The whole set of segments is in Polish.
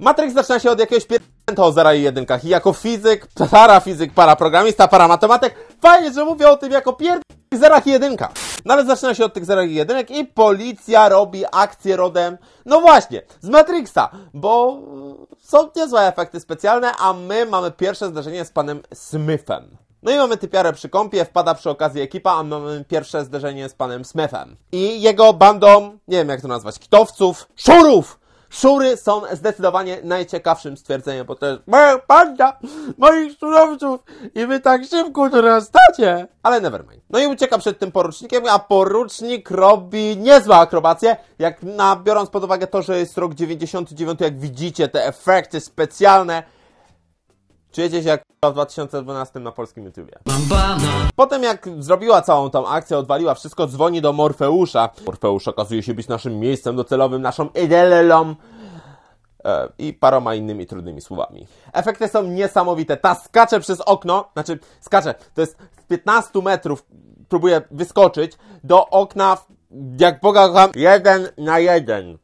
Matrix zaczyna się od jakiegoś pierdolnięta o zera i jedynkach i jako fizyk, parafizyk, paraprogramista, paramatematyk fajnie, że mówię o tym jako pierdolniętych zerach i jedynkach. Nawet zaczyna się od tych zerach i jedynek i policja robi akcję rodem, no właśnie, z Matrixa, bo są niezłe efekty specjalne, a my mamy pierwsze zdarzenie z panem Smithem. No i mamy typiarę przy kąpie, wpada przy okazji ekipa, a mamy pierwsze zderzenie z panem Smithem. I jego bandą, nie wiem jak to nazwać, kitowców, szurów! Szury są zdecydowanie najciekawszym stwierdzeniem, bo to jest moja banda moich szurowców i wy tak szybko dorastacie! Ale nevermind. No i ucieka przed tym porucznikiem, a porucznik robi niezłe akrobacje, jak biorąc pod uwagę to, że jest rok 99, jak widzicie te efekty specjalne, czujecie się jak w 2012 na polskim YouTubie. Potem jak zrobiła całą tą akcję, odwaliła wszystko, dzwoni do Morfeusza. Morfeusz okazuje się być naszym miejscem docelowym, naszą idealą i paroma innymi trudnymi słowami. Efekty są niesamowite. Ta skacze przez okno, znaczy skacze, to jest z 15 metrów, próbuje wyskoczyć do okna, jak Boga kocham, 1 na 1.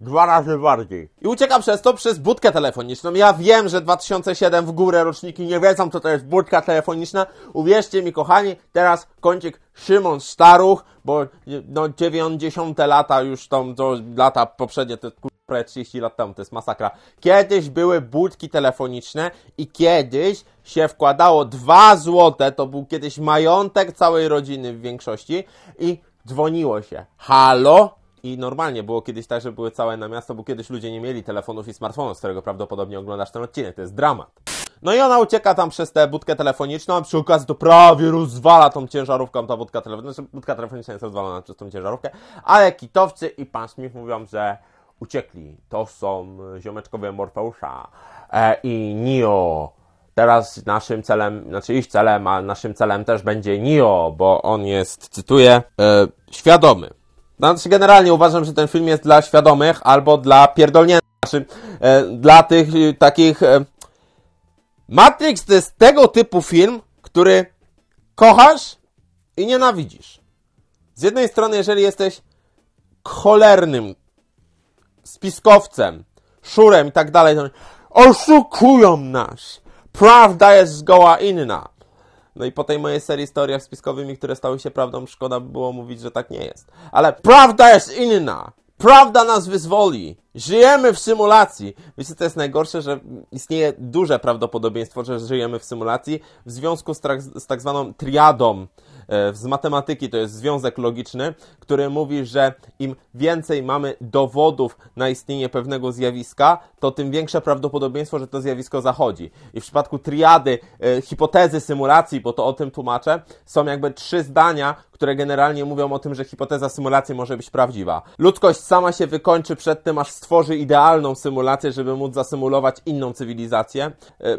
2 razy bardziej. I ucieka przez to przez budkę telefoniczną. Ja wiem, że 2007 w górę roczniki nie wiedzą, co to jest budka telefoniczna. Uwierzcie mi, kochani, teraz kącik Szymon Staruch, bo no 90 lata już tam, to lata poprzednie, to prawie 30 lat temu, to jest masakra. Kiedyś były budki telefoniczne i kiedyś się wkładało 2 złote, to był kiedyś majątek całej rodziny w większości i dzwoniło się. Halo? I normalnie było kiedyś tak, że były całe na miasto, bo kiedyś ludzie nie mieli telefonów i smartfonów, z którego prawdopodobnie oglądasz ten odcinek. To jest dramat. No i ona ucieka tam przez tę budkę telefoniczną, a przy okazji to prawie rozwala tą ciężarówką ta budka telefoniczna. Znaczy, budka telefoniczna jest rozwalona przez tą ciężarówkę, ale kitowcy i pan Smith mówią, że uciekli. To są ziomeczkowie Morfeusza i Neo. Teraz naszym celem, znaczy ich celem, a naszym celem też będzie Neo, bo on jest, cytuję, świadomy. Znaczy generalnie uważam, że ten film jest dla świadomych albo dla pierdolniętych, znaczy, dla tych takich... Matrix to jest tego typu film, który kochasz i nienawidzisz. Z jednej strony, jeżeli jesteś cholernym spiskowcem, szurem i tak dalej, to oszukują nas. Prawda jest zgoła inna. No i po tej mojej serii historiach spiskowymi, które stały się prawdą, szkoda by było mówić, że tak nie jest. Ale prawda jest inna! Prawda nas wyzwoli! Żyjemy w symulacji! Wiecie, to jest najgorsze, że istnieje duże prawdopodobieństwo, że żyjemy w symulacji w związku z tak zwaną triadą. Z matematyki to jest związek logiczny, który mówi, że im więcej mamy dowodów na istnienie pewnego zjawiska, to tym większe prawdopodobieństwo, że to zjawisko zachodzi. I w przypadku triady, hipotezy symulacji, bo to o tym tłumaczę, są jakby 3 zdania, które generalnie mówią o tym, że hipoteza symulacji może być prawdziwa. Ludzkość sama się wykończy przed tym, aż stworzy idealną symulację, żeby móc zasymulować inną cywilizację.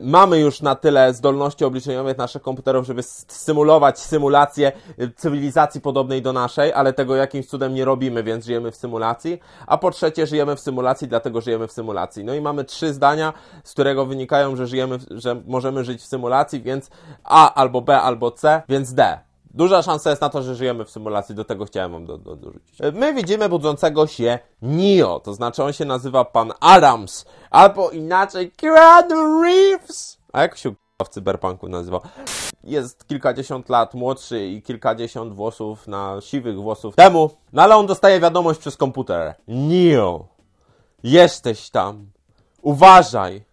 Mamy już na tyle zdolności obliczeniowe naszych komputerów, żeby symulować symulację cywilizacji podobnej do naszej, ale tego jakimś cudem nie robimy, więc żyjemy w symulacji. A po trzecie, żyjemy w symulacji, dlatego żyjemy w symulacji. No i mamy 3 zdania, z którego wynikają, że żyjemy, że możemy żyć w symulacji, więc A albo B albo C, więc D. Duża szansa jest na to, że żyjemy w symulacji. Do tego chciałem wam dorzucić. My widzimy budzącego się Neo. To znaczy on się nazywa Pan Adams. Albo inaczej Keanu Reeves. A jak się w cyberpunku nazywa? Jest kilkadziesiąt lat młodszy i kilkadziesiąt włosów na siwych włosów temu. No ale on dostaje wiadomość przez komputer. Neo, jesteś tam. Uważaj.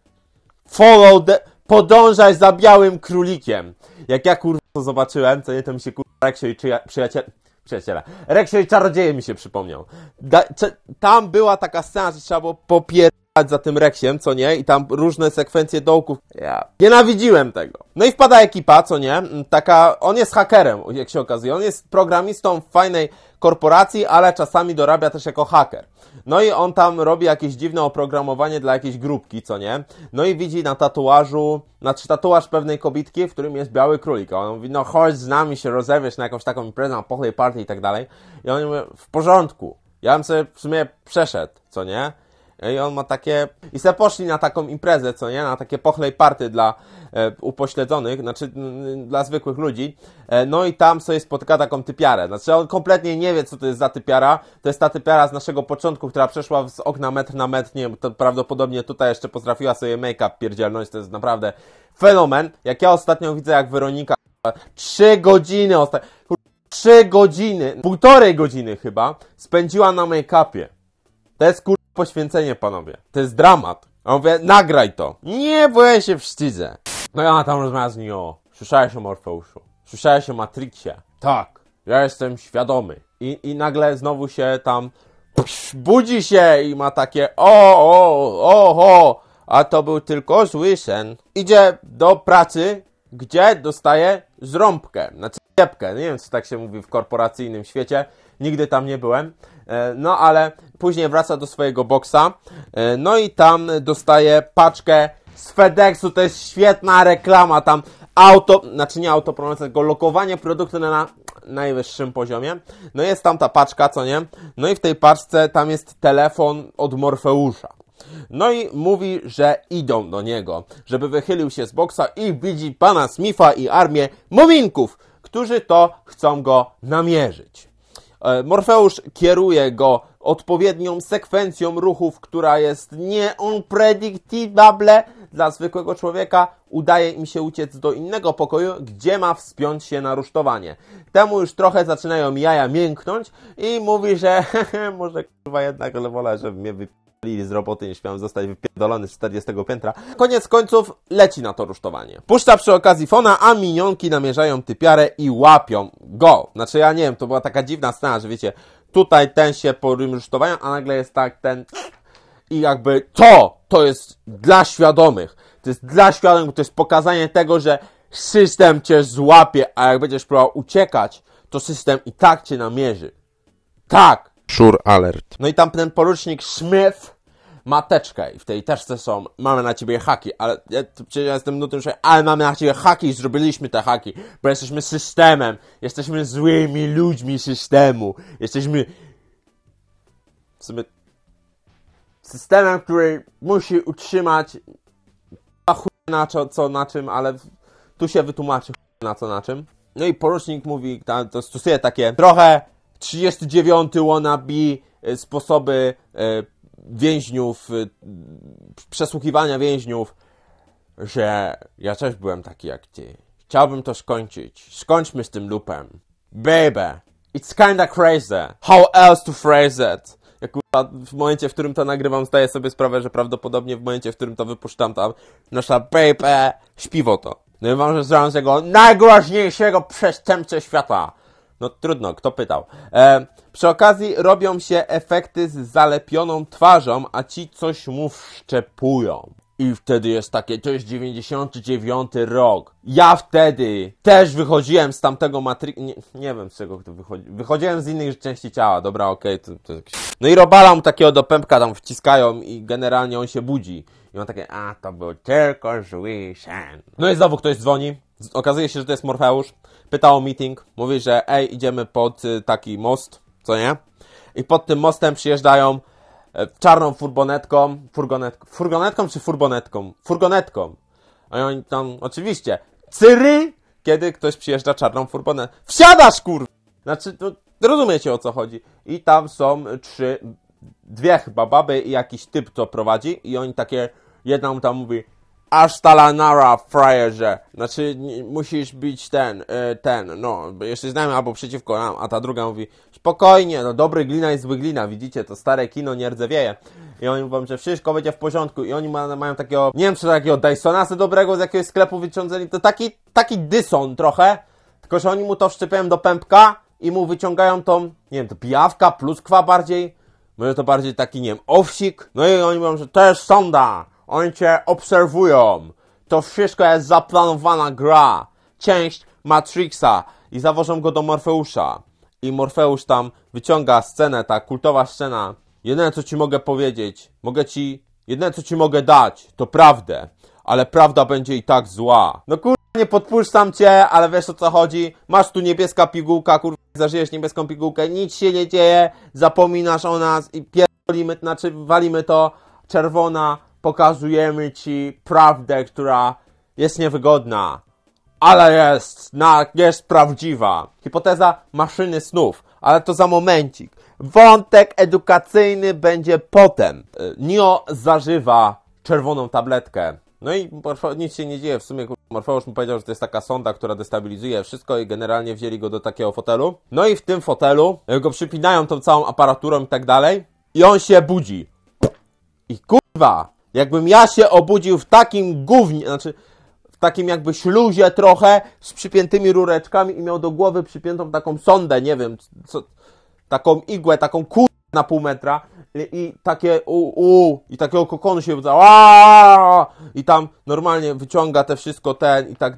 Podążaj za białym królikiem. Jak ja kurwa to zobaczyłem, co nie, to mi się kurwa Reksio i przyjaciele. Reksio i czarodzieje mi się przypomniał. Tam była taka scena, że trzeba było popierać za tym Reksiem, co nie? I tam różne sekwencje dołków. Ja nienawidziłem tego. No i wpada ekipa, co nie? Taka, on jest hakerem, jak się okazuje. On jest programistą w fajnej korporacji, ale czasami dorabia też jako haker. No i on tam robi jakieś dziwne oprogramowanie dla jakiejś grupki, co nie? No i widzi na tatuażu, znaczy tatuaż pewnej kobitki, w którym jest biały królik. A on mówi, no chodź z nami się rozerwiesz na jakąś taką imprezę, na pochlej party i tak dalej. I on mówi, w porządku, ja bym sobie w sumie przeszedł, co nie? I on ma takie... I se poszli na taką imprezę, co nie? Na takie pochlej party dla upośledzonych, znaczy dla zwykłych ludzi. No i tam sobie spotyka taką typiarę. Znaczy on kompletnie nie wie, co to jest za typiara. To jest ta typiara z naszego początku, która przeszła z okna metr na metr. Nie wiem, to prawdopodobnie tutaj jeszcze potrafiła sobie make-up pierdzielność. To jest naprawdę fenomen. Jak ja ostatnio widzę, jak Weronika... 3 godziny ostatnio... 3 godziny, 1,5 godziny chyba spędziła na make-upie. To jest kurwa poświęcenie, panowie. To jest dramat. A on mówię, nagraj to. Nie, bo ja się wstydzę. No ja tam rozmawiam z Neo. Słyszałeś o Morfeuszu? Słyszałeś o Matrixie? Tak. Ja jestem świadomy. I nagle znowu się tam budzi się i ma takie oho, a to był tylko zły sen. Idzie do pracy, gdzie dostaje zrąbkę. Znaczy jebkę. Nie wiem, co tak się mówi w korporacyjnym świecie. Nigdy tam nie byłem. No ale później wraca do swojego boksa. No i tam dostaje paczkę z FedExu. To jest świetna reklama. Tam nie autopromocja, tylko lokowanie produktu na najwyższym poziomie. No jest tam ta paczka, co nie? No i w tej paczce tam jest telefon od Morfeusza. No i mówi, że idą do niego, żeby wychylił się z boksa i widzi pana Smitha i armię muminków, którzy to chcą go namierzyć. Morfeusz kieruje go odpowiednią sekwencją ruchów, która jest unpredictable dla zwykłego człowieka. Udaje im się uciec do innego pokoju, gdzie ma wspiąć się na rusztowanie. Temu już trochę zaczynają jaja mięknąć i mówi, że może kurwa jednak wolę, żeby mnie z roboty, niż miałem zostać wypierdolony z 40 piętra. Koniec końców leci na to rusztowanie. Puszcza przy okazji fona, a minionki namierzają typiarę i łapią go. Znaczy ja nie wiem, to była taka dziwna scena, że wiecie, tutaj ten się po rusztowaniu, a nagle jest tak ten i jakby to jest dla świadomych. To jest dla świadomych, to jest pokazanie tego, że system cię złapie, a jak będziesz próbował uciekać, to system i tak cię namierzy. Tak! Sure alert. No i tam ten porucznik Smith ma teczkę i w tej teczce są, mamy na ciebie haki, ale ja jestem nutym, że ale mamy na ciebie haki i zrobiliśmy te haki, bo jesteśmy systemem, jesteśmy złymi ludźmi systemu, jesteśmy w sumie systemem, który musi utrzymać na czym, ale tu się wytłumaczy na czym. No i porucznik mówi, to stosuje takie trochę 39 wannabe sposoby więźniów, przesłuchiwania więźniów, że ja też byłem taki jak ty. Chciałbym to skończyć. Skończmy z tym loopem. Baby, it's kinda crazy. How else to phrase it? Jak w momencie, w którym to nagrywam, zdaję sobie sprawę, że prawdopodobnie w momencie, w którym to wypuszczam, tam nasza baby śpiwo to. No i mam, że zrobię z tego najgroźniejszego przestępcę świata. No trudno, kto pytał. Przy okazji robią się efekty z zalepioną twarzą, a ci coś mu wszczepują. I wtedy jest takie, to jest 99 rok. Ja wtedy też wychodziłem z tamtego Matrix... Nie wiem z czego to wychodzi. Wychodziłem z innych części ciała, dobra, okej. No i robala mu takiego do pępka tam wciskają i generalnie on się budzi. I on takie, a to był tylko zły sen. No i znowu ktoś dzwoni. Okazuje się, że to jest Morfeusz. Pyta o meeting. Mówi, że ej, idziemy pod taki most, co nie? I pod tym mostem przyjeżdżają czarną furgonetką. Furgonetką. A oni tam, oczywiście, cyry, kiedy ktoś przyjeżdża czarną furgonetką. Wsiadasz, kurwa! Znaczy, rozumiecie, o co chodzi. I tam są dwie chyba baby i jakiś typ to prowadzi. I oni takie, jedna mu tam mówi... Hasta la nara, frajerze. Znaczy, musisz bić jesteś z nami albo przeciwko nam. A ta druga mówi, spokojnie, no dobry glina i zły glina, widzicie, to stare kino nie rdzewieje. I oni mówią, że wszystko będzie w porządku. I oni mają takiego, nie wiem, czy takiego Dysona se dobrego z jakiegoś sklepu wyciągnęli. To taki dyson trochę, tylko że oni mu to wszczepiają do pępka i mu wyciągają tą, nie wiem, to pijawka, pluskwa bardziej. Może to bardziej taki, nie wiem, owsik. No i oni mówią, że to jest sonda. Oni cię obserwują. To wszystko jest zaplanowana gra. Część Matrixa. I zawożą go do Morfeusza. I Morfeusz tam wyciąga scenę, ta kultowa scena. Jedyne, co ci mogę powiedzieć, jedyne, co ci mogę dać, to prawdę. Ale prawda będzie i tak zła. No kurwa, nie podpuszczam cię, ale wiesz, o co chodzi. Masz tu niebieska pigułka, kurwa, zażyjesz niebieską pigułkę, nic się nie dzieje, zapominasz o nas i pierdolimy, znaczy walimy to. czerwona, pokazujemy ci prawdę, która jest niewygodna, ale jest prawdziwa. Hipoteza maszyny snów, ale to za momencik. Wątek edukacyjny będzie potem. Neo zażywa czerwoną tabletkę. No i nic się nie dzieje, w sumie Morfeusz mu powiedział, że to jest taka sonda, która destabilizuje wszystko i generalnie wzięli go do takiego fotelu. No i w tym fotelu go przypinają tą całą aparaturą i tak dalej i on się budzi. I kurwa, jakbym ja się obudził w takim gównie, znaczy w takim jakby śluzie trochę z przypiętymi rureczkami i miał do głowy przypiętą taką sondę, nie wiem, co, taką igłę, taką kurwa na pół metra. I takie i takiego kokonu się wydza, i tam normalnie wyciąga te wszystko ten i tak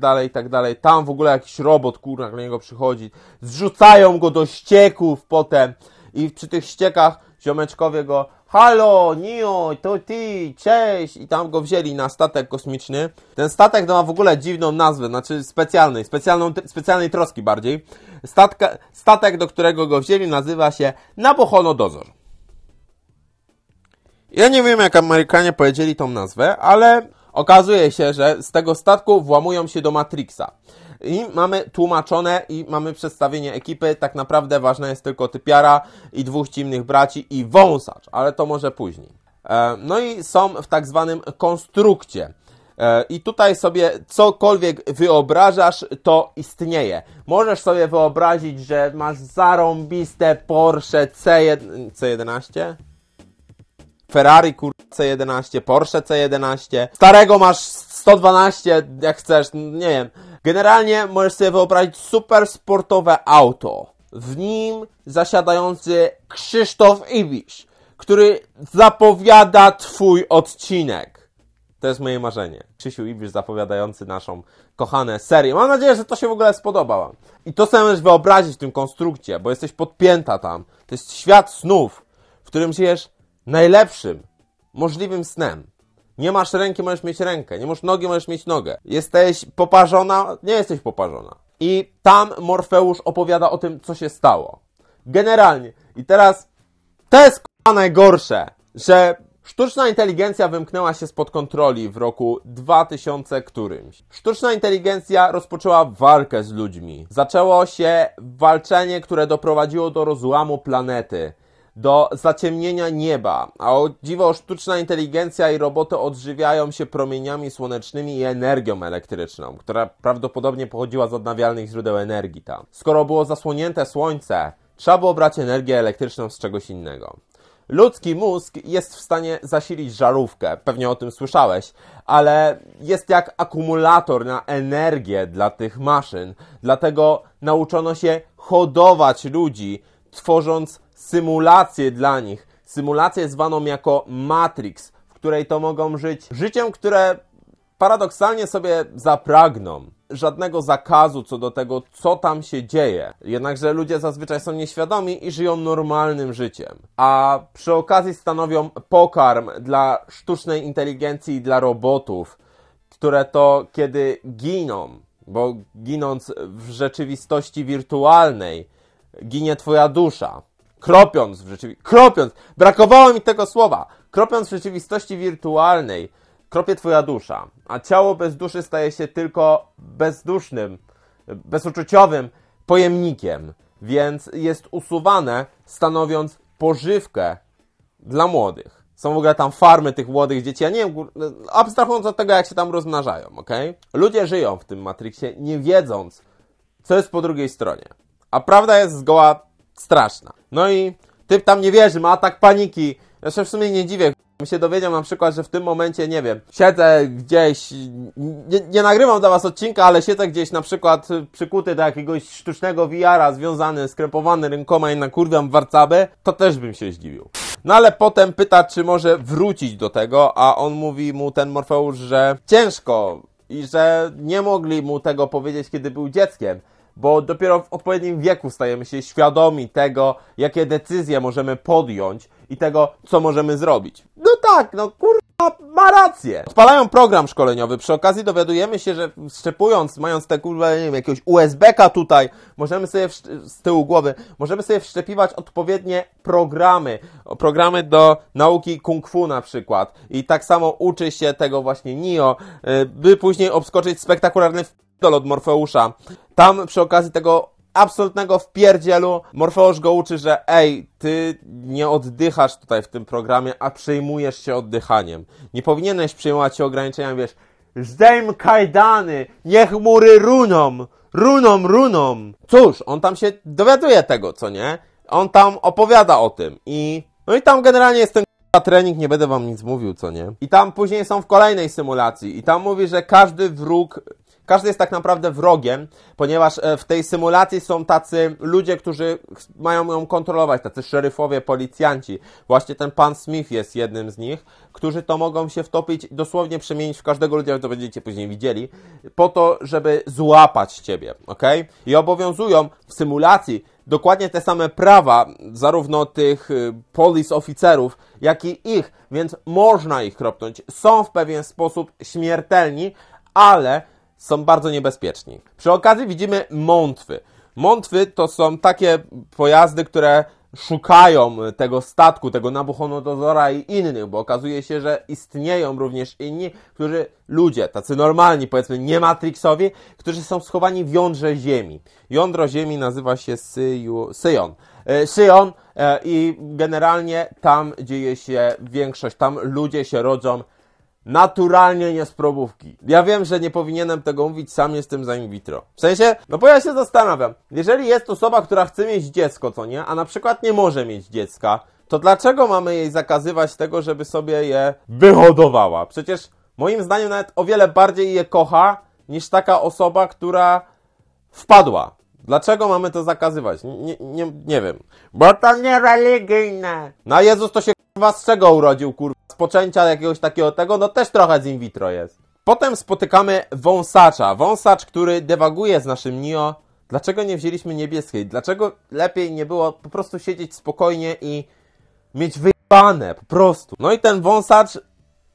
dalej, tam w ogóle jakiś robot, kurwa, do niego przychodzi, zrzucają go do ścieków potem i przy tych ściekach ziomeczkowie go, halo, Neo, to ty, cześć, i tam go wzięli na statek kosmiczny. Ten statek to ma w ogóle dziwną nazwę, znaczy specjalnej troski bardziej. Statek, do którego go wzięli, nazywa się Nabuchodonozor. Ja nie wiem, jak Amerykanie powiedzieli tą nazwę, ale okazuje się, że z tego statku włamują się do Matrixa. I mamy tłumaczone i mamy przedstawienie ekipy. Tak naprawdę ważna jest tylko typiara i dwóch ciemnych braci i wąsacz, ale to może później. No i są w tak zwanym konstrukcie. I tutaj sobie cokolwiek wyobrażasz, to istnieje. Możesz sobie wyobrazić, że masz zarąbiste Porsche C11? Ferrari, kurwa, C11, Porsche C11, starego masz 112, jak chcesz, nie wiem. Generalnie możesz sobie wyobrazić super sportowe auto. W nim zasiadający Krzysztof Ibisz, który zapowiada twój odcinek. To jest moje marzenie. Krzysiu Ibisz zapowiadający naszą kochane serię. Mam nadzieję, że to się w ogóle spodoba wam. I to sobie możesz wyobrazić w tym konstrukcie, bo jesteś podpięta tam. To jest świat snów, w którym żyjesz najlepszym możliwym snem. Nie masz ręki, możesz mieć rękę. Nie masz nogi, możesz mieć nogę. Jesteś poparzona? Nie jesteś poparzona. I tam Morfeusz opowiada o tym, co się stało. Generalnie. I teraz to jest najgorsze, że sztuczna inteligencja wymknęła się spod kontroli w roku 2000 którymś. Sztuczna inteligencja rozpoczęła walkę z ludźmi. Zaczęło się walczenie, które doprowadziło do rozłamu planety, do zaciemnienia nieba, a o dziwo sztuczna inteligencja i roboty odżywiają się promieniami słonecznymi i energią elektryczną, która prawdopodobnie pochodziła z odnawialnych źródeł energii tam. Skoro było zasłonięte słońce, trzeba było brać energię elektryczną z czegoś innego. Ludzki mózg jest w stanie zasilić żarówkę, pewnie o tym słyszałeś, ale jest jak akumulator na energię dla tych maszyn, dlatego nauczono się hodować ludzi, tworząc symulację dla nich. Symulację zwaną jako Matrix, w której to mogą żyć życiem, które paradoksalnie sobie zapragną. Żadnego zakazu co do tego, co tam się dzieje. Jednakże ludzie zazwyczaj są nieświadomi i żyją normalnym życiem. A przy okazji stanowią pokarm dla sztucznej inteligencji i dla robotów, które to kiedy giną, bo ginąc w rzeczywistości wirtualnej, ginie twoja dusza. Kropiąc w rzeczywistości wirtualnej, kropie twoja dusza, a ciało bez duszy staje się tylko bezdusznym, bezuczuciowym pojemnikiem, więc jest usuwane, stanowiąc pożywkę dla młodych. Są w ogóle tam farmy tych młodych dzieci, ja nie wiem, abstrahując od tego, jak się tam rozmnażają, okej? Ludzie żyją w tym Matrixie, nie wiedząc, co jest po drugiej stronie, a prawda jest zgoła straszna. No i typ tam nie wierzy, ma atak paniki. Ja się w sumie nie dziwię. Bym się dowiedział na przykład, że w tym momencie, nie wiem, siedzę gdzieś, nie nagrywam dla was odcinka, ale siedzę gdzieś na przykład przykuty do jakiegoś sztucznego VR-a związany, skrępowany rękoma i nakurwiam warcaby, to też bym się zdziwił. No ale potem pyta, czy może wrócić do tego, a on mówi mu, ten Morfeusz, że ciężko i że nie mogli mu tego powiedzieć, kiedy był dzieckiem. Bo dopiero w odpowiednim wieku stajemy się świadomi tego, jakie decyzje możemy podjąć i tego, co możemy zrobić. No tak, no kurwa, ma rację. Odpalają program szkoleniowy, przy okazji dowiadujemy się, że wszczepując, mając te kurwa, nie wiem, jakiegoś USB-ka tutaj, możemy sobie z tyłu głowy, możemy sobie wszczepiwać odpowiednie programy. Programy do nauki kung fu na przykład. I tak samo uczy się tego właśnie Neo, by później obskoczyć spektakularny f***dol od Morfeusza. Tam przy okazji tego absolutnego wpierdzielu Morfeusz go uczy, że ej, ty nie oddychasz tutaj w tym programie, a przejmujesz się oddychaniem. Nie powinieneś przejmować się ograniczeniami, wiesz, zdejm kajdany, niech mury runą, runą. Cóż, on tam się dowiaduje tego, co nie? On tam opowiada o tym i... No i tam generalnie jest ten trening, nie będę wam nic mówił, co nie? I tam później są w kolejnej symulacji i tam mówi, że każdy wróg... Każdy jest tak naprawdę wrogiem, ponieważ w tej symulacji są tacy ludzie, którzy mają ją kontrolować, tacy szeryfowie, policjanci. Właśnie ten pan Smith jest jednym z nich, którzy to mogą się wtopić, dosłownie przemienić w każdego ludzia, to będziecie później widzieli, po to, żeby złapać ciebie, okej? I obowiązują w symulacji dokładnie te same prawa, zarówno tych police oficerów, jak i ich, więc można ich kropnąć. Są w pewien sposób śmiertelni, ale... są bardzo niebezpieczni. Przy okazji widzimy mątwy. Mątwy to są takie pojazdy, które szukają tego statku, tego Nabuchodonozora i innych, bo okazuje się, że istnieją również inni, którzy, ludzie, tacy normalni, powiedzmy, nie Matrixowi, którzy są schowani w jądrze ziemi. Jądro ziemi nazywa się Syjon. Syjon i generalnie tam dzieje się większość, tam ludzie się rodzą naturalnie, nie z probówki. Ja wiem, że nie powinienem tego mówić, sam jestem za in vitro. W sensie, no bo ja się zastanawiam, jeżeli jest osoba, która chce mieć dziecko, co nie, a na przykład nie może mieć dziecka, to dlaczego mamy jej zakazywać tego, żeby sobie je wyhodowała? Przecież moim zdaniem nawet o wiele bardziej je kocha, niż taka osoba, która wpadła. Dlaczego mamy to zakazywać? Nie wiem. Bo to nie religijne. No Jezus to się kurwa z czego urodził, kurwa? Z poczęcia jakiegoś takiego tego? No też trochę z in vitro jest. Potem spotykamy wąsacza. Wąsacz, który dewaguje z naszym Neo. Dlaczego nie wzięliśmy niebieskiej? Dlaczego lepiej nie było po prostu siedzieć spokojnie i mieć wyjebane po prostu? No i ten wąsacz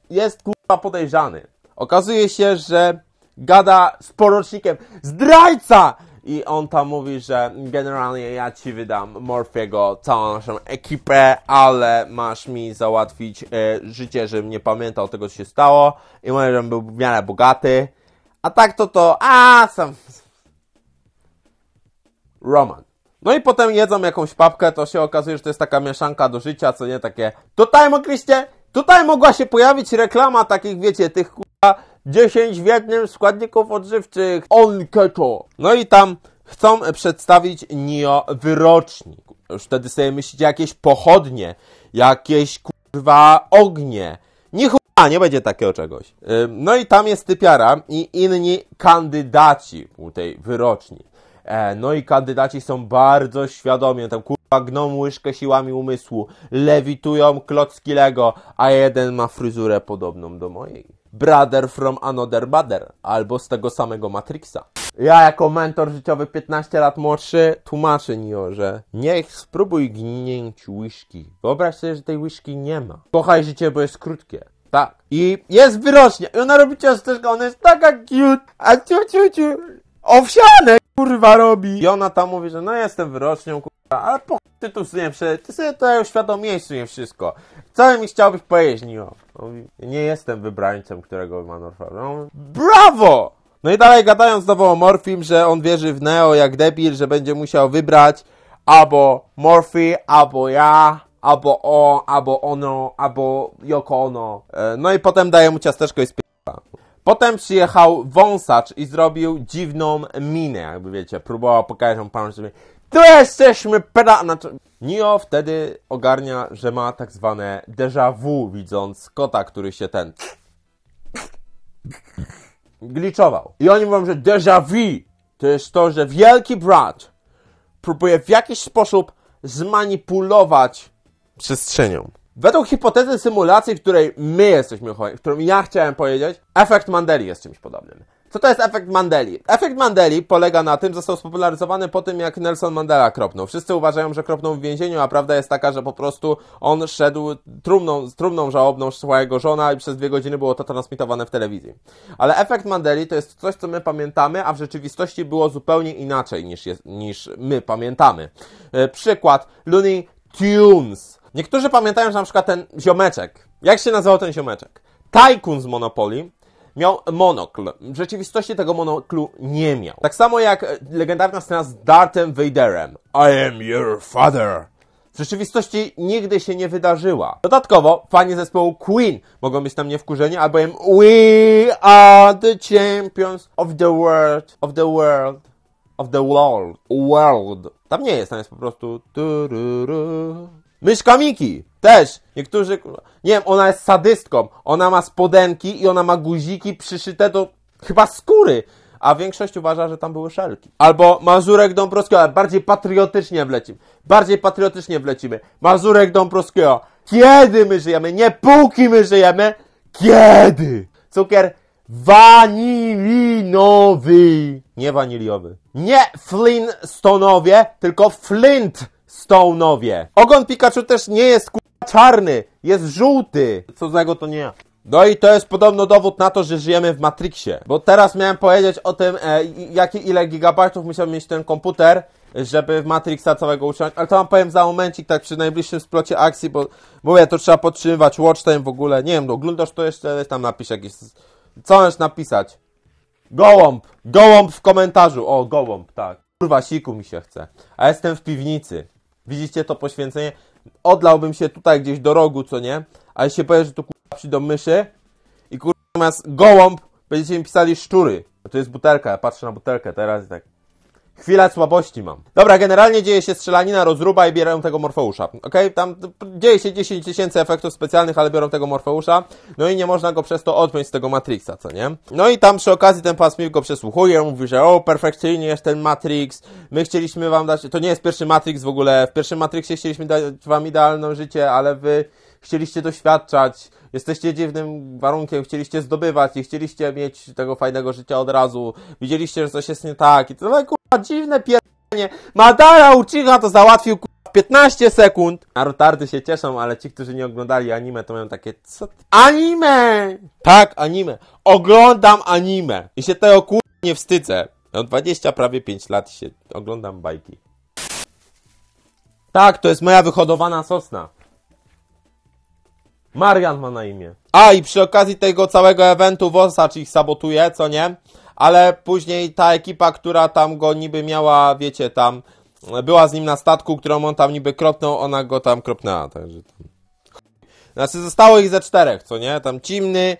jest kurwa podejrzany. Okazuje się, że gada z porucznikiem. Zdrajca! I on tam mówi, że generalnie ja ci wydam Morfiego, całą naszą ekipę, ale masz mi załatwić życie, żebym nie pamiętał tego, co się stało. I mówię, żebym był w miarę bogaty. A tak to... sam... Roman. No i potem jedzą jakąś papkę, to się okazuje, że to jest taka mieszanka do życia, co nie takie... Tutaj mogliście... Tutaj mogła się pojawić reklama takich, wiecie, tych kurwa... 10 w jednym składników odżywczych. On keto. No i tam chcą przedstawić Neo wyrocznik. Już wtedy sobie myślicie, jakieś pochodnie, jakieś kurwa ognie. Nie chuja, nie będzie takiego czegoś. No i tam jest typiara i inni kandydaci u tej wyroczni. No i kandydaci są bardzo świadomi. Tam kurwa gną łyżkę siłami umysłu. Lewitują klocki Lego, a jeden ma fryzurę podobną do mojej. Brother from another mother, albo z tego samego Matrixa. Ja jako mentor życiowy 15 lat młodszy tłumaczę Neo, że niech spróbuj gnięć łyżki. Wyobraź sobie, że tej łyżki nie ma. Kochaj życie, bo jest krótkie. Tak. I jest wyrocznia. I ona robi ciasteczka, ona jest taka cute. A ciu. Owsiane kurwa robi. I ona tam mówi, że no jestem wyrocznią kurwa, ale po ty tu sobie, ty sobie to uświadomiłeś wszystko. Co mi chciałbyś powiedzieć, Neo? Nie jestem wybrańcem, którego ma Morfeusz. No, brawo! No i dalej gadając znowu o Morfim, że on wierzy w Neo jak debil, że będzie musiał wybrać albo Morfi, albo ja, albo on, albo ono, albo Yoko Ono. No i potem daje mu ciasteczko i spiewa. Potem przyjechał wąsacz i zrobił dziwną minę, jakby wiecie, próbował pokazać panu, że tu jesteśmy Neo wtedy ogarnia, że ma tak zwane déjà vu, widząc kota, który się ten... gliczował. I oni mówią, że déjà vu to jest to, że wielki brat próbuje w jakiś sposób zmanipulować przestrzenią. Według hipotezy symulacji, w której my jesteśmy, w którą ja chciałem powiedzieć, efekt Mandeli jest czymś podobnym. Co to jest efekt Mandeli? Efekt Mandeli polega na tym, został spopularyzowany po tym, jak Nelson Mandela kropnął. Wszyscy uważają, że kropnął w więzieniu, a prawda jest taka, że po prostu on szedł trumną żałobną swojego żona i przez 2 godziny było to transmitowane w telewizji. Ale efekt Mandeli to jest coś, co my pamiętamy, a w rzeczywistości było zupełnie inaczej niż my pamiętamy. Przykład Looney Tunes. Niektórzy pamiętają, że na przykład ten ziomeczek, jak się nazywał ten ziomeczek? Tajkun z Monopoly miał monokl. W rzeczywistości tego monoklu nie miał. Tak samo jak legendarna scena z Darthem Vaderem. I am your father. W rzeczywistości nigdy się nie wydarzyła. Dodatkowo fani zespołu Queen mogą być na mnie wkurzeni, albo im We are the champions of the world, of the world, of the world, world. Tam nie jest, tam jest po prostu... Myszka Miki! Też! Niektórzy... Nie wiem, ona jest sadystką. Ona ma spodenki i ona ma guziki przyszyte do chyba skóry. A większość uważa, że tam były szelki. Albo Mazurek Dąbrowskiego, ale bardziej patriotycznie wlecimy. Bardziej patriotycznie wlecimy. Mazurek Dąbrowskiego. Kiedy my żyjemy? Nie póki my żyjemy. Kiedy? Cukier wanilinowy. Nie waniliowy. Nie Flintstonowie, tylko Flintstonowie. Ogon Pikachu też nie jest czarny, jest żółty. Co złego to nie ja. No i to jest podobno dowód na to, że żyjemy w Matrixie. Bo teraz miałem powiedzieć o tym, ile gigabajtów musiał mieć ten komputer, żeby w Matrixa całego uciąć. Ale to wam powiem za momencik, tak przy najbliższym splocie akcji, bo mówię, to trzeba podtrzymywać watch time w ogóle. Nie wiem, oglądasz to jeszcze, tam napisz jakiś... Co możesz napisać? Gołąb! Gołąb w komentarzu! O, gołąb, tak. Kurwa, siku mi się chce. A jestem w piwnicy. Widzicie to poświęcenie? Odlałbym się tutaj gdzieś do rogu, co nie? Ale się powiem, że tu kurwa przyjdą myszy i kurwa natomiast gołąb będziecie mi pisali szczury. To jest butelka, ja patrzę na butelkę teraz i tak. Chwila słabości mam. Dobra, generalnie dzieje się strzelanina, rozruba i biorą tego Morfeusza. Okej? Tam dzieje się 10 000 efektów specjalnych, ale biorą tego Morfeusza. No i nie można go przez to odpiąć z tego Matrixa, co nie? No i tam przy okazji ten pan Smith go przesłuchuje, mówi, że o, perfekcyjnie jest ten Matrix, my chcieliśmy wam dać... To nie jest pierwszy Matrix w ogóle, w pierwszym Matrixie chcieliśmy dać wam idealne życie, ale wy chcieliście doświadczać, jesteście dziwnym warunkiem, chcieliście zdobywać i chcieliście mieć tego fajnego życia od razu, widzieliście, że coś jest nie tak i to no, kurwa dziwne pierdolenie. Madara Uchiha to załatwił kurwa 15 sekund. Narutardy się cieszą, ale ci, którzy nie oglądali anime, to mają takie co? Anime! Tak, anime. Oglądam anime i się tego kurwa nie wstydzę. Od 20 prawie 5 lat się oglądam bajki. Tak, to jest moja wyhodowana sosna. Marian ma na imię. I przy okazji tego całego eventu Wosacz ich sabotuje, co nie? Ale później ta ekipa, która tam go niby miała, wiecie, tam była z nim na statku, którą on tam niby kropnął, ona go tam kropnęła. Także tam... Znaczy zostało ich ze 4, co nie? Tam Cimny,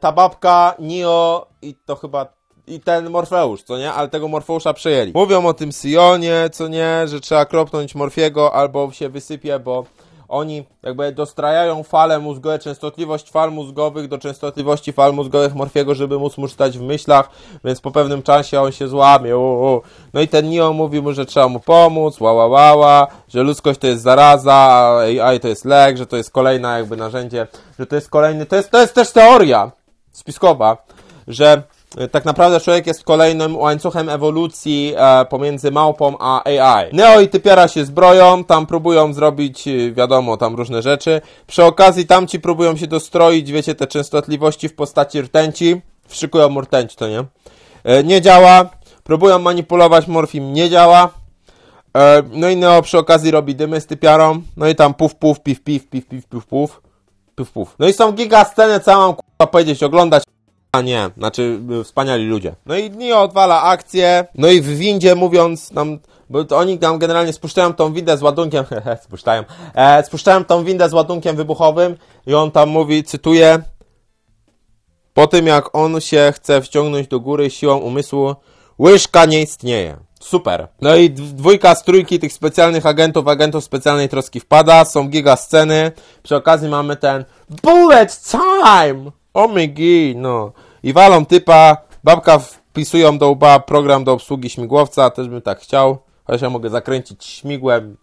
ta babka, Neo i to chyba... I ten Morfeusz, co nie? Ale tego Morfeusza przejęli. Mówią o tym Syjonie, co nie? Że trzeba kropnąć Morfiego albo się wysypie, bo... Oni jakby dostrajają fale mózgowe, częstotliwość fal mózgowych do częstotliwości fal mózgowych Morfiego, żeby móc czytać w myślach, więc po pewnym czasie on się złamie. No i ten Neo mówi mu, że trzeba mu pomóc, że ludzkość to jest zaraza, a AI to jest lek, że to jest kolejne jakby narzędzie, że to jest kolejny... To jest też teoria spiskowa, że... Tak naprawdę człowiek jest kolejnym łańcuchem ewolucji pomiędzy małpą a AI. Neo i typiara się zbroją, tam próbują zrobić, wiadomo, tam różne rzeczy. Przy okazji tamci próbują się dostroić, wiecie, te częstotliwości w postaci rtęci. Wszykują mu rtęć, to nie? Nie działa. Próbują manipulować Morfim, nie działa. No i Neo przy okazji robi dymy z typiarą. No i tam puf, puf, pif, pif, pif, pif, pif, puf, puf, puf. No i są giga sceny, co mam k***a powiedzieć, oglądać. A nie, znaczy wspaniali ludzie. No i Neo odwala akcję, no i w windzie mówiąc nam, bo to oni tam generalnie spuszczają tą windę z ładunkiem, spuszczają tą windę z ładunkiem wybuchowym i on tam mówi, cytuję, po tym jak on się chce wciągnąć do góry siłą umysłu, łyżka nie istnieje. Super. No i 2 z 3 tych specjalnych agentów specjalnej troski wpada, są giga sceny, przy okazji mamy ten bullet time! Omygi, no. I walą typa, babka wpisują do łba program do obsługi śmigłowca, też bym tak chciał, chociaż ja mogę zakręcić śmigłem.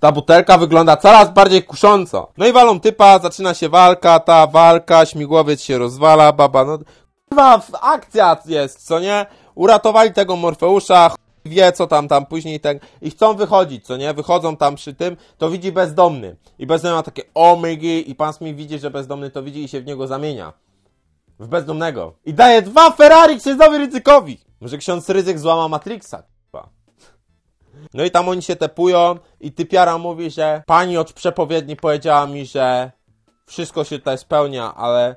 Ta butelka wygląda coraz bardziej kusząco. No i walą typa, zaczyna się walka, śmigłowiec się rozwala, baba, no... akcja jest, co nie? Uratowali tego Morfeusza, wie co tam później ten... I chcą wychodzić, co nie? Wychodzą tam przy tym, to widzi bezdomny. I bezdomny ma takie omygi i pan Smith widzi, że bezdomny to widzi i się w niego zamienia. W bezdomnego. I daje 2 Ferrari księdzowi Rydzykowi. Może ksiądz Rydzyk złama Matrixa. No i tam oni się tepują i typiara mówi, że pani od przepowiedni powiedziała mi, że wszystko się tutaj spełnia, ale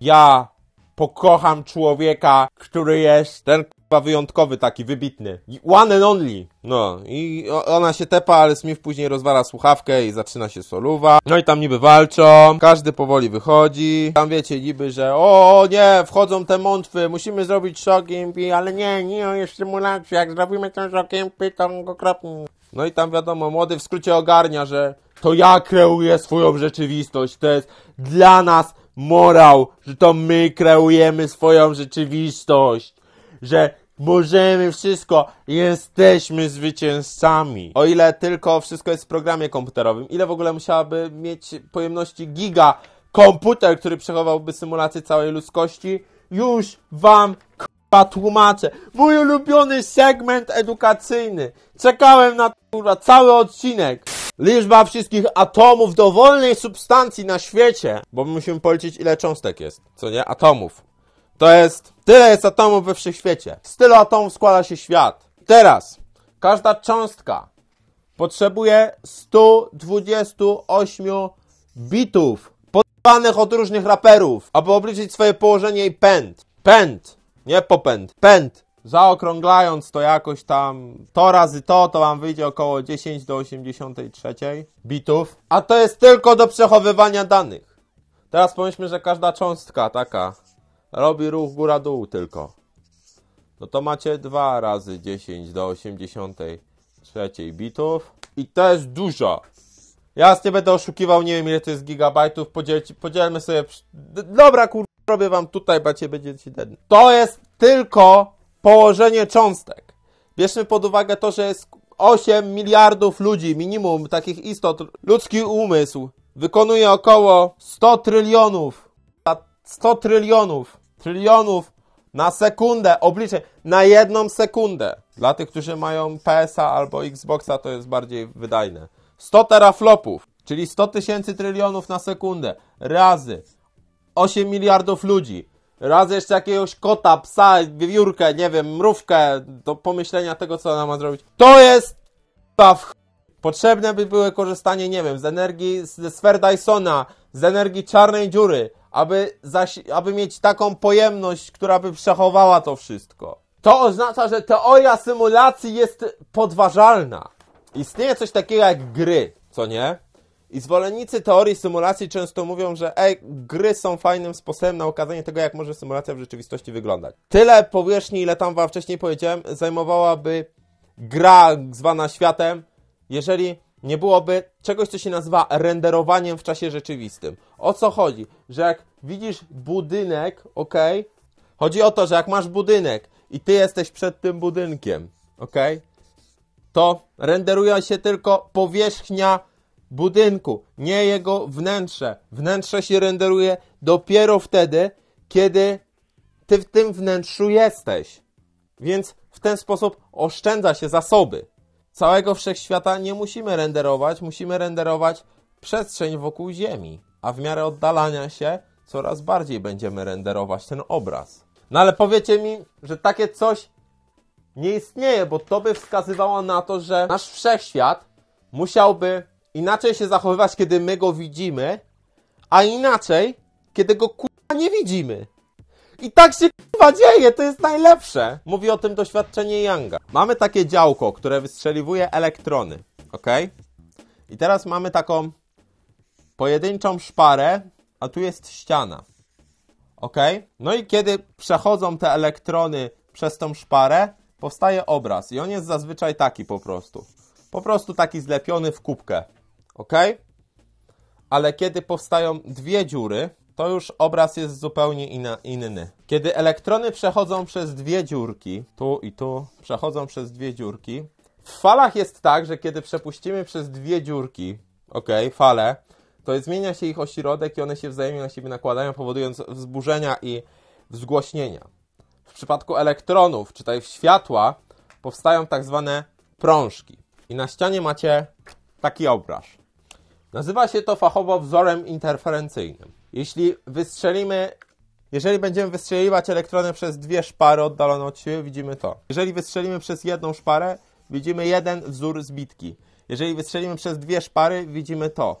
ja pokocham człowieka, który jest ten wyjątkowy taki, wybitny. One and only. No i ona się tepa, ale Smith później rozwala słuchawkę i zaczyna się soluwa. No i tam niby walczą, każdy powoli wychodzi. Tam wiecie niby, że o nie, wchodzą te mątwy, musimy zrobić szok impi, ale nie, jest symulacja, jak zrobimy ten szok impi, to go kropnie. No i tam wiadomo, młody w skrócie ogarnia, że to ja kreuję swoją rzeczywistość, to jest dla nas morał, że to my kreujemy swoją rzeczywistość, że możemy wszystko, jesteśmy zwycięzcami. O ile tylko wszystko jest w programie komputerowym, ile w ogóle musiałaby mieć pojemności giga komputer, który przechowałby symulację całej ludzkości? Już wam k***a tłumaczę. Mój ulubiony segment edukacyjny. Czekałem na k***a cały odcinek. Liczba wszystkich atomów dowolnej substancji na świecie. Bo my musimy policzyć, ile cząstek jest, co nie? Atomów. To jest... Tyle jest atomów we wszechświecie. Z tylu atomów składa się świat. Teraz każda cząstka potrzebuje 128 bitów podpanych od różnych raperów, aby obliczyć swoje położenie i pęd. Pęd, nie popęd. Pęd. Zaokrąglając to jakoś tam to razy to wam wyjdzie około 10 do 83 bitów. A to jest tylko do przechowywania danych. Teraz pomyślmy, że każda cząstka taka robi ruch góra-dół tylko. No to macie 2 razy 10 do 83 bitów. I to jest dużo. Ja nie będę oszukiwał, nie wiem ile to jest gigabajtów. Podzielmy sobie... Dobra kurwa, robię wam tutaj, bacie będziecie deadni. To jest tylko położenie cząstek. Bierzmy pod uwagę to, że jest 8 miliardów ludzi, minimum takich istot. Ludzki umysł wykonuje około 100 trylionów na sekundę, obliczeń, na 1 sekundę. Dla tych, którzy mają PS-a albo Xboxa, to jest bardziej wydajne. 100 teraflopów, czyli 100 000 trylionów na sekundę, razy 8 miliardów ludzi, razy jeszcze jakiegoś kota, psa, wiewiórkę, nie wiem, mrówkę, do pomyślenia tego, co ona ma zrobić. To jest potrzebne by było korzystanie, nie wiem, z energii ze sfer Dysona, z energii czarnej dziury, aby mieć taką pojemność, która by przechowała to wszystko. To oznacza, że teoria symulacji jest podważalna. Istnieje coś takiego jak gry, co nie? I zwolennicy teorii symulacji często mówią, że gry są fajnym sposobem na ukazanie tego, jak może symulacja w rzeczywistości wyglądać. Tyle powierzchni, ile tam wam wcześniej powiedziałem, zajmowałaby gra zwana światem, jeżeli nie byłoby czegoś, co się nazywa renderowaniem w czasie rzeczywistym. O co chodzi? Że jak widzisz budynek, ok? Chodzi o to, że jak masz budynek i ty jesteś przed tym budynkiem, ok? To renderuje się tylko powierzchnia budynku, nie jego wnętrze. Wnętrze się renderuje dopiero wtedy, kiedy ty w tym wnętrzu jesteś. Więc w ten sposób oszczędza się zasoby. Całego wszechświata nie musimy renderować, musimy renderować przestrzeń wokół Ziemi. A w miarę oddalania się coraz bardziej będziemy renderować ten obraz. No ale powiecie mi, że takie coś nie istnieje, bo to by wskazywało na to, że nasz wszechświat musiałby inaczej się zachowywać, kiedy my go widzimy, a inaczej, kiedy go k***a nie widzimy. I tak się k***a dzieje, to jest najlepsze. Mówi o tym doświadczenie Younga. Mamy takie działko, które wystrzeliwuje elektrony, ok? I teraz mamy taką pojedynczą szparę, a tu jest ściana, ok? No i kiedy przechodzą te elektrony przez tą szparę, powstaje obraz i on jest zazwyczaj taki po prostu. Po prostu taki zlepiony w kubkę, ok? Ale kiedy powstają 2 dziury, to już obraz jest zupełnie inny. Kiedy elektrony przechodzą przez 2 dziurki, tu i tu, przechodzą przez 2 dziurki, w falach jest tak, że kiedy przepuścimy przez 2 dziurki, ok, fale, to zmienia się ich ośrodek i one się wzajemnie na siebie nakładają, powodując wzburzenia i wzgłośnienia. W przypadku elektronów, czy też światła, powstają tak zwane prążki. I na ścianie macie taki obraz. Nazywa się to fachowo wzorem interferencyjnym. Jeżeli będziemy wystrzeliwać elektrony przez dwie szpary oddalone od siebie, widzimy to. Jeżeli wystrzelimy przez jedną szparę, widzimy jeden wzór zbitki. Jeżeli wystrzelimy przez dwie szpary, widzimy to.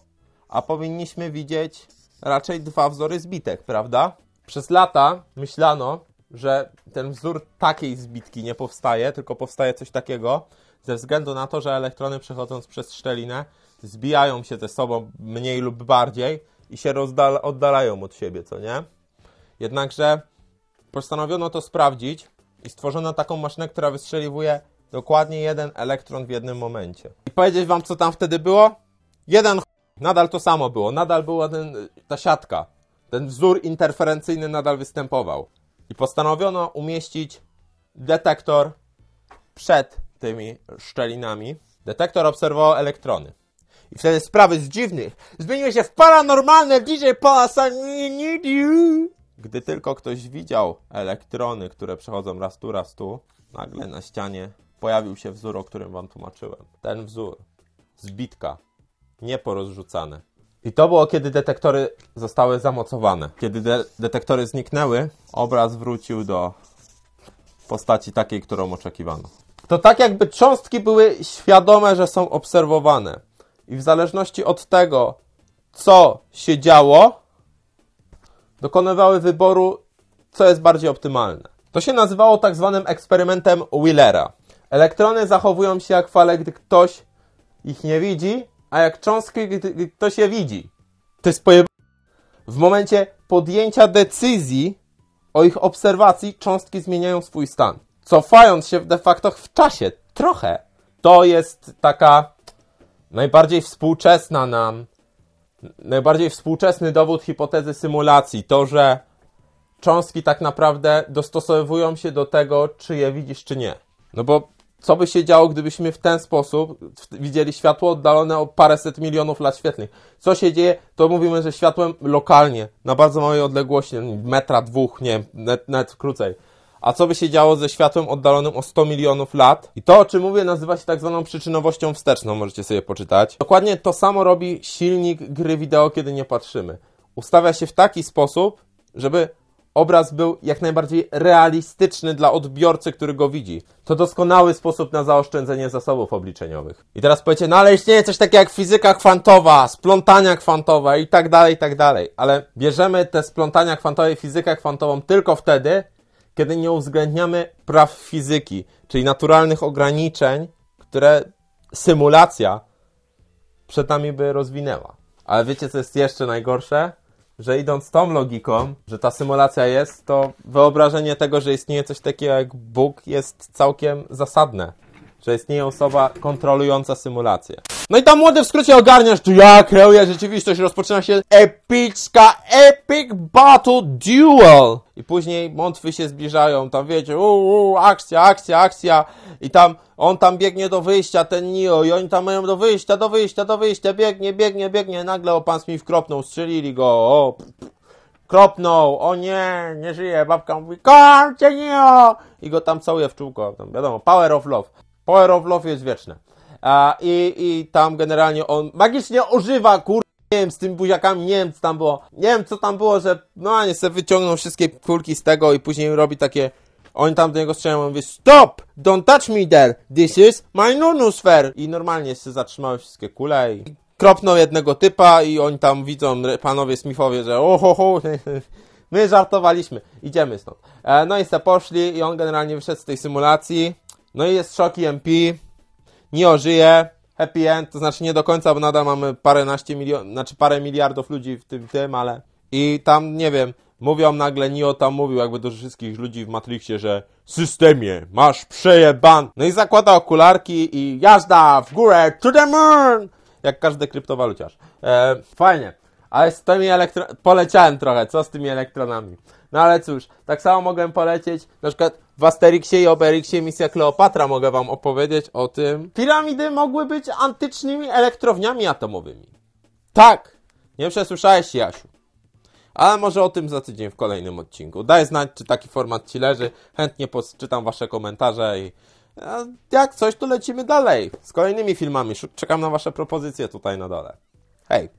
A powinniśmy widzieć raczej dwa wzory zbitek, prawda? Przez lata myślano, że ten wzór takiej zbitki nie powstaje, tylko powstaje coś takiego, ze względu na to, że elektrony przechodząc przez szczelinę zbijają się ze sobą mniej lub bardziej i się oddalają od siebie, co nie? Jednakże postanowiono to sprawdzić i stworzono taką maszynę, która wystrzeliwuje dokładnie jeden elektron w jednym momencie. I powiedzieć wam, co tam wtedy było? Nadal to samo było, nadal była ta siatka. Ten wzór interferencyjny nadal występował. I postanowiono umieścić detektor przed tymi szczelinami. Detektor obserwował elektrony. I wtedy sprawy z dziwnych zmieniły się w paranormalne. DJ Pasa nie do. Gdy tylko ktoś widział elektrony, które przechodzą raz tu, raz tu, nagle na ścianie pojawił się wzór, o którym wam tłumaczyłem. Ten wzór, zbitka, nieporozrzucane. I to było, kiedy detektory zostały zamocowane. Kiedy detektory zniknęły, obraz wrócił do postaci takiej, którą oczekiwano. To tak jakby cząstki były świadome, że są obserwowane. I w zależności od tego, co się działo, dokonywały wyboru, co jest bardziej optymalne. To się nazywało tak zwanym eksperymentem Wheelera. Elektrony zachowują się jak fale, gdy ktoś ich nie widzi, a jak cząstki, gdy ktoś je widzi. To jest pojebane. W momencie podjęcia decyzji o ich obserwacji cząstki zmieniają swój stan, cofając się de facto w czasie. Trochę. To jest taka najbardziej współczesna nam... Najbardziej współczesny dowód hipotezy symulacji, to, że cząstki tak naprawdę dostosowują się do tego, czy je widzisz, czy nie. No bo co by się działo, gdybyśmy w ten sposób widzieli światło oddalone o paręset milionów lat świetlnych? Co się dzieje, to mówimy, że światłem lokalnie, na bardzo małej odległości, metra, dwóch, nie wiem, nawet krócej. A co by się działo ze światłem oddalonym o 100 milionów lat? I to, o czym mówię, nazywa się tak zwaną przyczynowością wsteczną, możecie sobie poczytać. Dokładnie to samo robi silnik gry wideo, kiedy nie patrzymy. Ustawia się w taki sposób, żeby obraz był jak najbardziej realistyczny dla odbiorcy, który go widzi. To doskonały sposób na zaoszczędzenie zasobów obliczeniowych. I teraz powiecie, no ale istnieje coś takiego jak fizyka kwantowa, splątania kwantowe i tak dalej, i tak dalej. Ale bierzemy te splątania kwantowe i fizykę kwantową tylko wtedy, kiedy nie uwzględniamy praw fizyki, czyli naturalnych ograniczeń, które symulacja przed nami by rozwinęła. Ale wiecie, co jest jeszcze najgorsze? Że idąc tą logiką, że ta symulacja jest, to wyobrażenie tego, że istnieje coś takiego jak Bóg, jest całkiem zasadne. Że istnieje osoba kontrolująca symulację. No i tam młody w skrócie ogarniasz, tu ja kreuję rzeczywistość, rozpoczyna się epicka Epic Battle Duel. I później mątwy się zbliżają, tam wiecie, akcja, akcja, akcja. I tam, on tam biegnie do wyjścia, ten Neo, i oni tam mają do wyjścia, biegnie. Nagle o pan Smith kropnął, strzelili go, kropnął, o nie, nie żyje, babka mówi, kończę Neo. I go tam całuje w czółko, tam wiadomo, power of love. Power of love jest wieczne. I tam generalnie on magicznie ożywa, nie wiem, z tym buziakami, nie wiem co tam było, że no nie se wyciągnął wszystkie kulki z tego i później robi takie, oni tam do niego strzelają, on mówi stop, don't touch me there, this is my nonosphere. I normalnie się zatrzymały wszystkie kule i kropną jednego typa i oni tam widzą, panowie Smithowie, że ohoho, my żartowaliśmy, idziemy stąd. No i se poszli i on generalnie wyszedł z tej symulacji, no i jest szok EMP, nie ożyje, happy end, to znaczy nie do końca, bo nadal mamy parę miliardów ludzi w tym, ale... I tam, nie wiem, mówią nagle, Neo tam mówił jakby do wszystkich ludzi w Matrixie, że systemie, masz przejeban. No i zakłada okularki i jazda w górę, to the moon! Jak każdy kryptowaluciarz. Fajnie, ale z tymi poleciałem trochę, co z tymi elektronami? No ale cóż, tak samo mogłem polecieć, na przykład w Asteriksie i Obeliksie misja Kleopatra, mogę wam opowiedzieć o tym. Piramidy mogły być antycznymi elektrowniami atomowymi. Tak, nie przesłyszałeś, Jasiu. Ale może o tym za tydzień w kolejnym odcinku. Daj znać, czy taki format Ci leży. Chętnie poczytam Wasze komentarze i jak coś, to lecimy dalej. Z kolejnymi filmami. Czekam na Wasze propozycje tutaj na dole. Hej!